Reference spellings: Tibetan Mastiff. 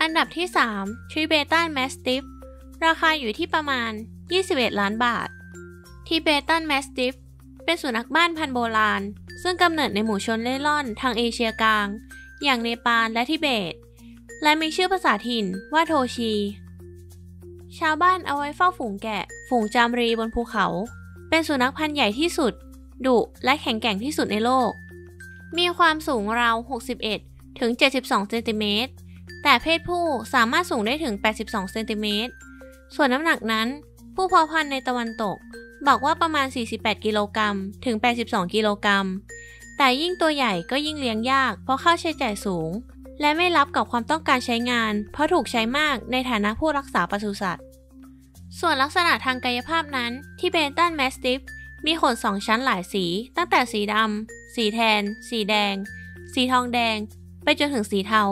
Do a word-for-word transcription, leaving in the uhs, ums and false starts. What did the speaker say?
อันดับที่สาม Tibetan Mastiff ราคาอยู่ที่ประมาณยี่สิบเอ็ดล้านบาท Tibetan Mastiff เป็นสุนัขบ้านพันธุ์โบราณซึ่งกำเนิดในหมู่ชนเร่ร่อนทางเอเชียกลางอย่างเนปาลและทิเบตและมีชื่อภาษาถิ่นว่าโทชีชาวบ้านเอาไว้เฝ้าฝูงแกะฝูงจามรีบนภูเขาเป็นสุนัขพันธุ์ใหญ่ที่สุดดุและแข็งแกร่งที่สุดในโลกมีความสูงราวหกสิบเอ็ดถึงเจ็ดสิบสองเซนติเมตรแต่เพศผู้สามารถสูงได้ถึงแปดสิบสองเซนติเมตรส่วนน้ำหนักนั้นผู้เพาะพันธุ์ในตะวันตกบอกว่าประมาณสี่สิบแปดกิโลกรัมถึงแปดสิบสองกิโลกรัมแต่ยิ่งตัวใหญ่ก็ยิ่งเลี้ยงยากเพราะค่าใช้จ่ายสูงและไม่รับกับความต้องการใช้งานเพราะถูกใช้มากในฐานะผู้รักษาปศุสัตว์ส่วนลักษณะทางกายภาพนั้นที่เบนตันแมสติฟมีขนสองชั้นหลายสีตั้งแต่สีดำสีแทนสีแดงสีทองแดงไปจนถึงสีเทา